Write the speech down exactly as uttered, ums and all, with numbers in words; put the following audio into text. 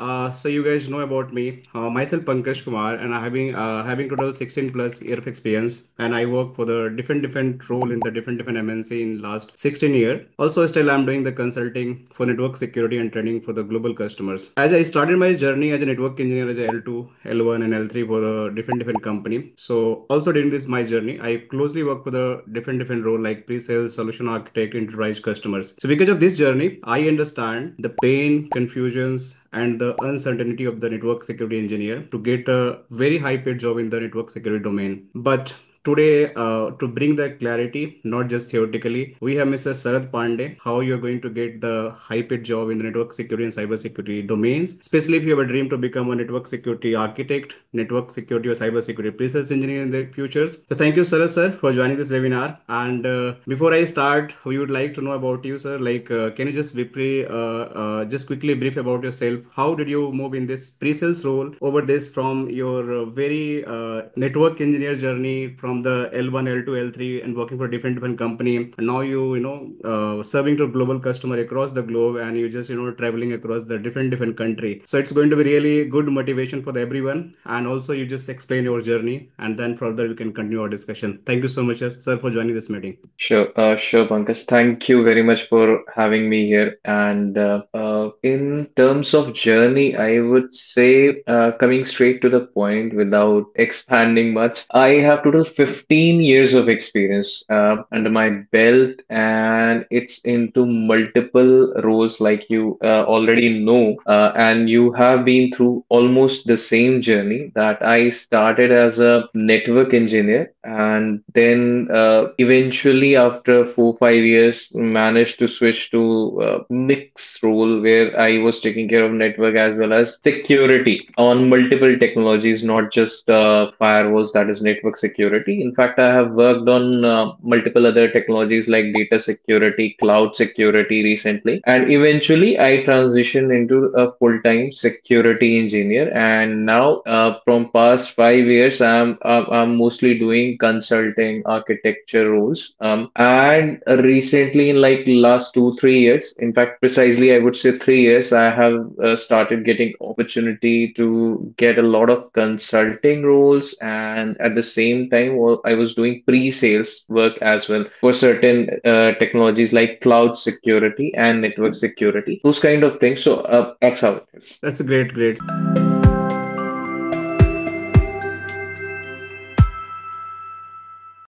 Uh, so you guys know about me. Uh, myself Pankaj Kumar, and I having uh, having total sixteen plus year of experience, and I work for the different different role in the different different M N C in last sixteen year. Also, still I'm doing the consulting for network security and training for the global customers. As I started my journey as a network engineer as a L two, L one, and L three for the different different company. So also during this my journey, I closely work for the different different role like pre-sales, solution architect, enterprise customers. So because of this journey, I understand the pain, confusions, and the uncertainty of the network security engineer to get a very high paid job in the network security domain. But today, uh, to bring the clarity, not just theoretically, we have Mister Sarath Pandey, how you're going to get the high paid job in the network security and cyber security domains, especially if you have a dream to become a network security architect, network security or cyber security pre-sales engineer in the futures. So thank you, Sarath sir, for joining this webinar. And uh, before I start, we would like to know about you, sir. Like, uh, can you just briefly, uh, uh, just quickly brief about yourself? How did you move in this pre-sales role over this from your uh, very uh, network engineer journey from the L one, L two, L three and working for different different company, and now you you know uh, serving to global customer across the globe, and you just you know traveling across the different different country. So it's going to be really good motivation for the everyone, and also you just explain your journey, and then further we can continue our discussion. Thank you so much, sir, for joining this meeting. Sure, uh, sure, Pankaj. Thank you very much for having me here. And uh, uh, in terms of journey, I would say uh, coming straight to the point without expanding much, I have to do fifteen years of experience uh, under my belt, and it's into multiple roles like you uh, already know, uh, and you have been through almost the same journey that I started as a network engineer, and then uh, eventually after four five years managed to switch to a mixed role where I was taking care of network as well as security on multiple technologies, not just uh, firewalls, that is network security. In fact, I have worked on uh, multiple other technologies like data security, cloud security recently. And eventually I transitioned into a full-time security engineer. And now uh, from past five years, I'm, I'm mostly doing consulting architecture roles. Um, and recently in like last two, three years, in fact, precisely, I would say three years, I have uh, started getting opportunity to get a lot of consulting roles. And at the same time, I was doing pre-sales work as well for certain uh, technologies like cloud security and network security, those kind of things. So uh, that's how it is. That's great, great.